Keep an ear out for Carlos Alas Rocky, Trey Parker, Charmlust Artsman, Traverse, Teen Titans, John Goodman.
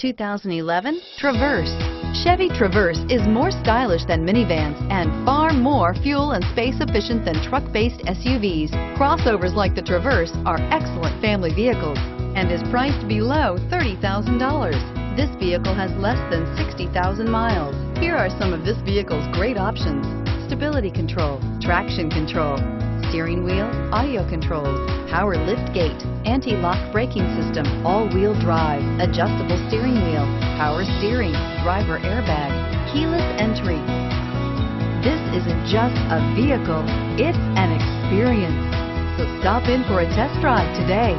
2011 Traverse. Chevy Traverse is more stylish than minivans and far more fuel and space efficient than truck-based SUVs. Crossovers like the Traverse are excellent family vehicles and is priced below $30,000. This vehicle has less than 60,000 miles. Here are some of this vehicle's great options: stability control, traction control, steering wheel audio controls, power lift gate, anti-lock braking system, all-wheel drive, adjustable steering wheel, power steering, driver airbag, keyless entry. This isn't just a vehicle, it's an experience. So stop in for a test drive today.